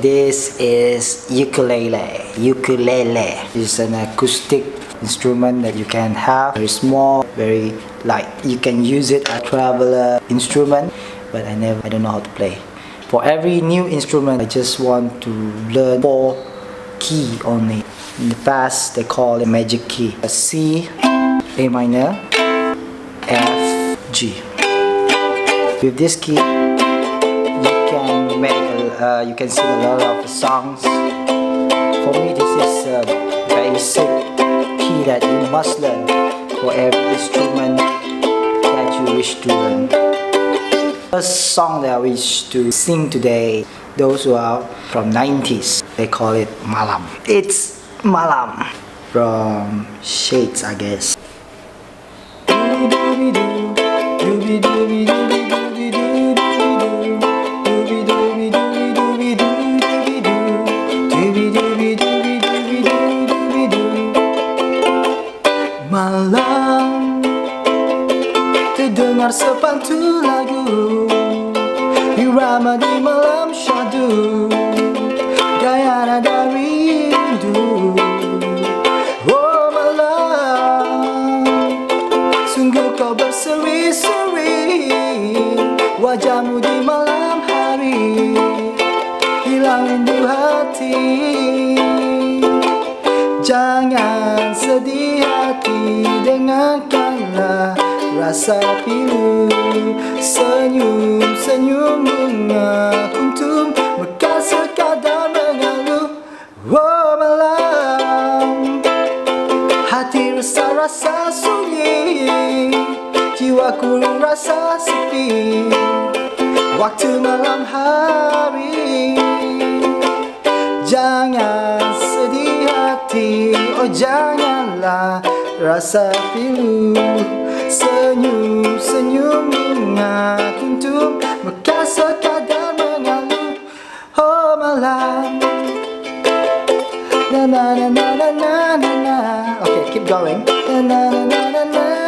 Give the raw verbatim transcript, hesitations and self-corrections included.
This is ukulele. Ukulele is an acoustic instrument that you can have. Very small, very light. You can use it as a traveler instrument, but I never, I don't know how to play. For every new instrument, I just want to learn four key only. In the past, they call it magic key. A C, A minor, F, G. With this key, you can make, uh, you can sing a lot of songs. For me, this is a basic key that you must learn for every instrument that you wish to learn. The song that I wish to sing today, those who are from nineties, they call it Malam. It's Malam from Shades, I guess. Malam terdengar sepantu lagu, irama di malam syadu, daya nada rindu. Oh malam, sungguh kau berseri-seri, wajahmu di malam hari, hilang rindu hati. Jangan sedih hati, dengarkanlah rasa pilu, senyum-senyum bunga kuntum bekas sekadar mengalu. Oh malam, hati rasa-rasa sunyi, jiwaku rasa sepi, waktu malam hari. Jangan sedih hati, oh janganlah rasa pilu, senyum-senyum bunga kuntum bekas sekadar mengalu. Oh malam, na na na na na na na. Okay, keep going. Na na na na na.